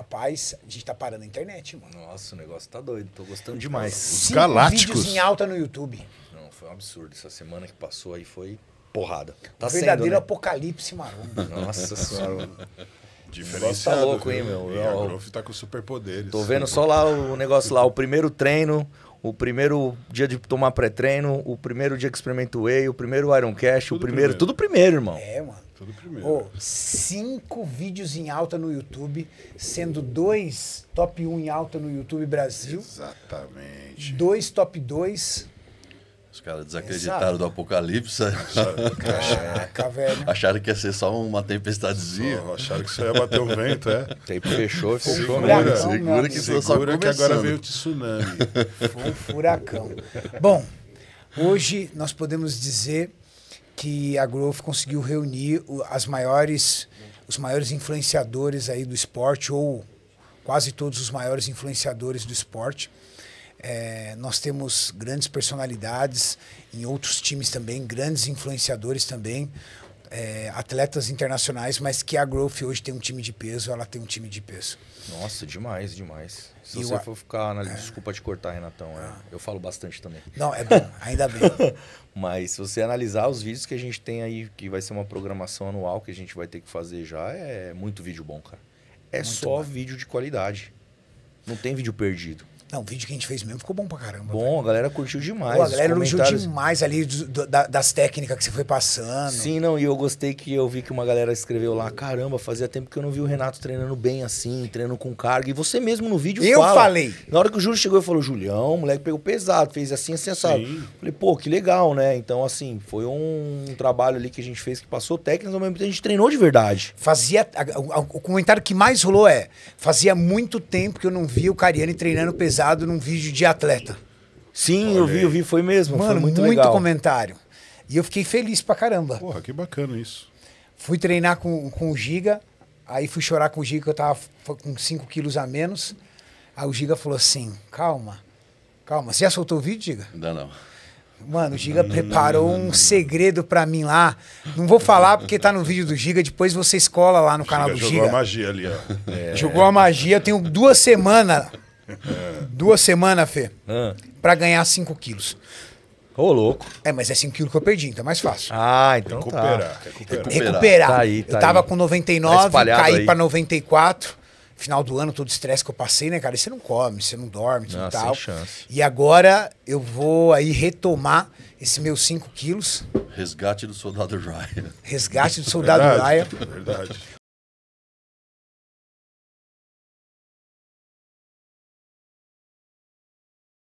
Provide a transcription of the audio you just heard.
Rapaz, a gente tá parando a internet, mano. Nossa, o negócio tá doido. Tô gostando demais. Os galácticos. Vídeos em alta no YouTube. Não, foi um absurdo. Essa semana que passou aí foi porrada. Tá sendo, verdadeiro, né? Apocalipse maromba. Nossa senhora. Diferenciado. Tá louco, hein, meu? E a Growth tá com superpoderes. Tô vendo só lá o negócio lá. O primeiro treino, o primeiro dia de tomar pré-treino, o primeiro dia que experimento Whey, o primeiro Ironcast, o primeiro... Tudo primeiro, irmão. É, mano. Tudo primeiro. Oh, 5 vídeos em alta no YouTube, sendo 2 top 1 em alta no YouTube Brasil. Exatamente. 2 top 2. Os caras desacreditaram do apocalipse. Caraca, velho. Acharam que ia ser só uma tempestadezinha. Só, acharam que só ia bater o vento, é. O tempo fechou, ficou. Segura que só começando. Que agora veio o tsunami. Foi um furacão. Bom, hoje nós podemos dizer que a Growth conseguiu reunir os maiores influenciadores aí do esporte, ou quase todos os maiores influenciadores do esporte. É, nós temos grandes personalidades em outros times também, grandes influenciadores também, atletas internacionais, mas que a Growth hoje tem um time de peso, ela tem um time de peso. Nossa, demais, demais. Se e você for ficar na... Desculpa te cortar, Renatão. Eu falo bastante também. Não, é bom. Ainda bem. Mas se você analisar os vídeos que a gente tem aí, que vai ser uma programação anual que a gente vai ter que fazer já, é muito vídeo bom, cara. É muito só bom. Vídeo de qualidade. Não tem vídeo perdido. Não, o vídeo que a gente fez mesmo ficou bom pra caramba. Bom, velho. A galera curtiu demais. Pô, a galera elogiou demais ali das técnicas que você foi passando. Sim, não, e eu gostei que eu vi que uma galera escreveu lá, caramba, fazia tempo que eu não vi o Renato treinando bem assim, treinando com carga. E você mesmo no vídeo fala. Eu falei. Na hora que o Júlio chegou, eu falei, Julião, o moleque pegou pesado, fez assim, sensato. Falei, pô, que legal, né? Então, assim, foi um trabalho ali que a gente fez que passou técnicas, ao mesmo tempo a gente treinou de verdade. Fazia... O comentário que mais rolou é, fazia muito tempo que eu não vi o Cariani treinando pesado num vídeo de atleta. Sim, eu vi, foi mesmo. Mano, foi muito legal. Muito comentário. E eu fiquei feliz pra caramba. Porra, que bacana isso. Fui treinar com o Giga, aí fui chorar com o Giga, que eu tava com 5 quilos a menos. Aí o Giga falou assim, calma, calma. Você já soltou o vídeo, Giga? Ainda não. Mano, o Giga preparou um segredo pra mim lá. Não vou falar porque tá no vídeo do Giga, depois você escola lá no canal do Giga. Jogou a magia ali, ó. É. Jogou a magia, eu tenho 2 semanas... Duas semanas, Fê, pra ganhar 5 quilos. Ô, louco. É, mas é 5 quilos que eu perdi, então é mais fácil. Ah, então recuperar. Recuperar. Tá aí, tá, eu tava com 99, tá, caí aí pra 94. Final do ano, todo o estresse que eu passei, né, cara? E você não come, você não dorme, tudo e tal. E agora eu vou aí retomar esse meu 5 quilos. Resgate do soldado Ryan. Resgate do soldado Ryan. Verdade.